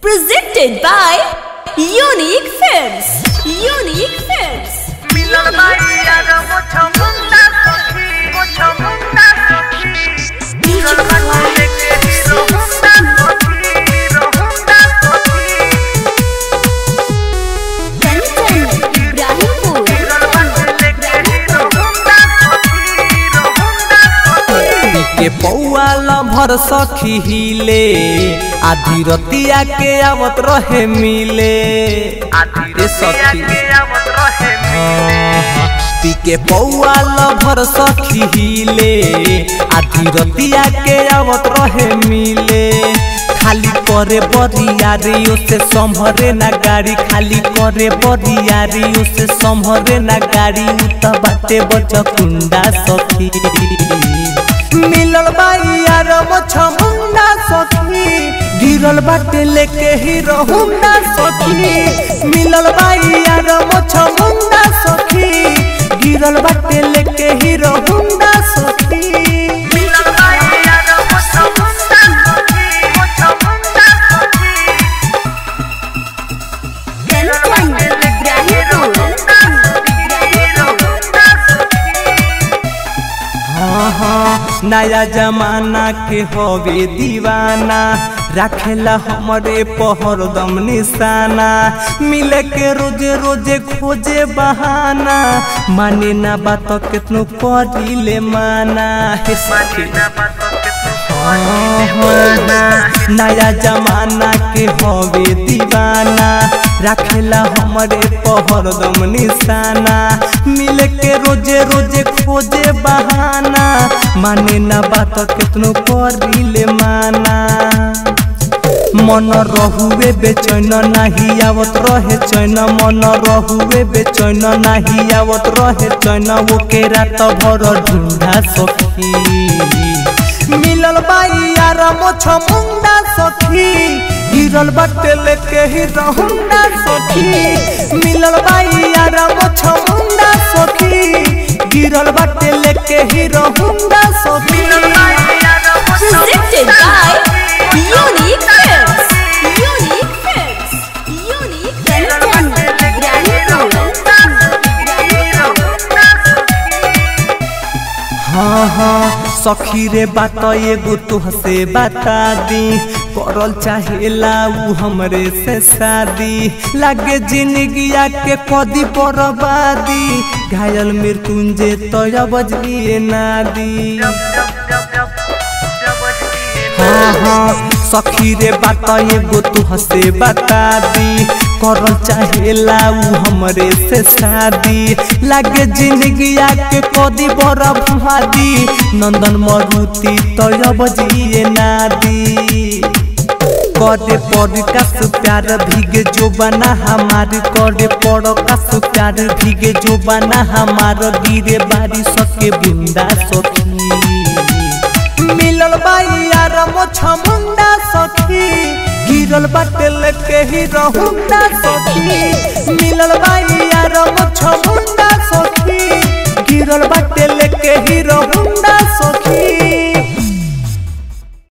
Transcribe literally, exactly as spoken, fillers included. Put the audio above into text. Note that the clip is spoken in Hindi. Presented by Unique Films. Unique Films. के पौआल भर सखी हिले आधी रतिया के आवत रहे मिले आधी रतिया के आवत रहे मिले के पौआल भर सखी हिले आधी रतिया के आवत रहे मिले खाली करे बरिया रे उसे संभरे ना गाड़ी खाली करे बरिया रे उसे संभरे ना गाड़ी त बाटे बच कुंडा सखी मिलल बाईया रमछ मुंडा सखी गिरल बाटे लेके ही रहुंडा सखी मिलल बाईया रमछ मुंडा सखी गिरल बाटे लेके ही रहुंडा सखी मिलल बाईया रमछ मुंडा सखी मुछ मुंडा सखी गिरल बाटे लेके ही रहुंडा सखी रहुंडा सखी हां हां नया जमाना के होवे दीवाना रखेला हमारे पहर दम निशाना मिले के रोजे रोजे खोजे बहाना माने ना बात कितनो करिले माना हे सखी नया जमाना के होवे दीवाना रखेला हमारे पहर दम निशाना मिले के रोजे रोजे खोजे बहाना माने ना बात कितनो करिले माना मन रहुए बेचैन नाही आवत रहे चैन मन रहुए बेचैन नाही आवत रहे चैन ओके रात भर ढूंढा सखी मिलल बाईया रमछ मुंडा सखी गिरल बाटे लेके ही रहुंडा सखी मिलल बाईया रमछ मुंडा सखी गिरल बाटे लेके ही रहुंडा सखी Presented by Unique Films. Unique Films. Unique Films. हाँ हाँ सखी रे बात एगो तुहसे बता दी करल चाहेला उ हमरे से शादी लागे जिंदगिया के कदी बर्बादी घायल मृत्युंजय तोय बजलिए नादी हाँ हाँ सखी रे बात एगो तुहसे बता दी करल चाहेला उ हमरे से शादी लागे जिंदगिया के कदी बर्बादी नंदन मरुति तोय बजलिए नादी करे पड़ कस प्यार भीगे जो बना हमार करे पड़ कस प्यार भीगे जो बना हमार गिरे बारी सके बिंदा सखी मिलल बाईया रमछ मुंडा सखी गिरल बाटे लेके ही रहुंडा सखी मिलल बाईया रमछ मुंडा सखी गिरल बाटे लेके ही रहुंडा।